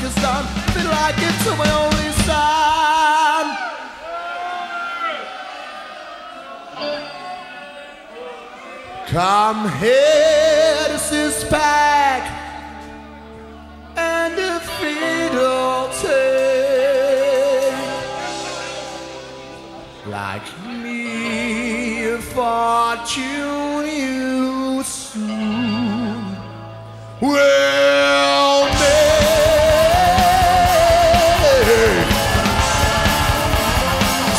Pakistan, feel I give to my only son. Come here, this is back and the fiddle take. Like me, a fortune you soon will make.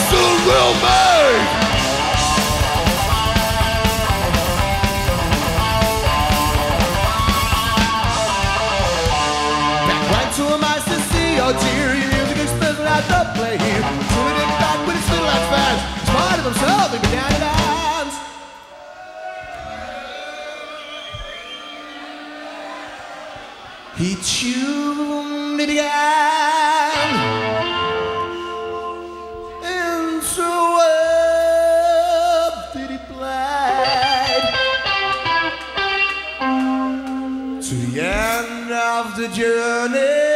Soon will make. Back right to my sincere, oh dear, your music expresses out the play here. Doing it back with his little ass fans, smart of himself and down and out. He tuned it again into up that he played to the end of the journey.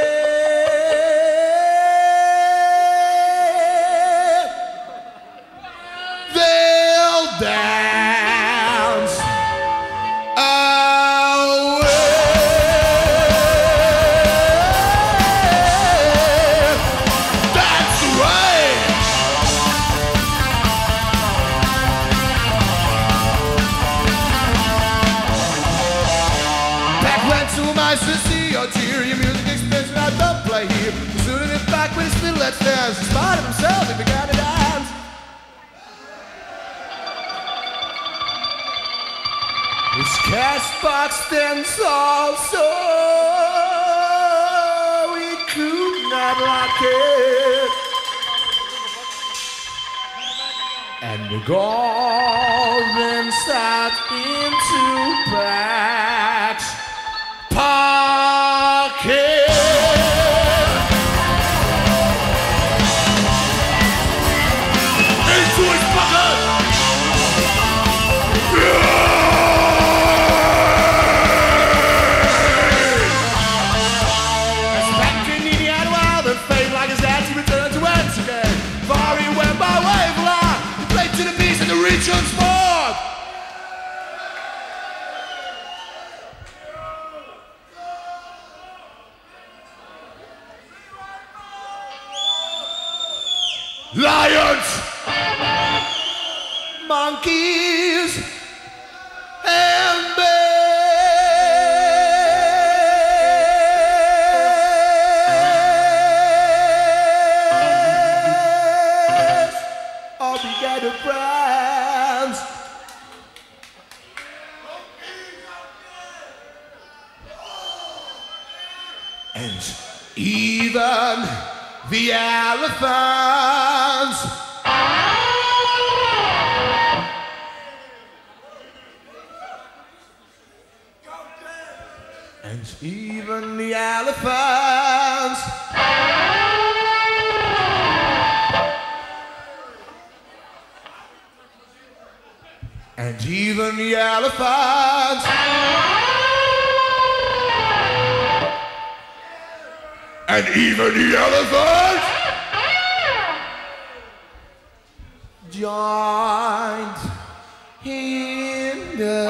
They'll dance. Let's dance, in spite of himself, he began to dance. His cash box danced also, we could not like it. And the golden sat into Pat's pocket. Lions, monkeys, and bears all began to prance. And even the elephants and even the elephants and even the elephants and even the elephants joined in the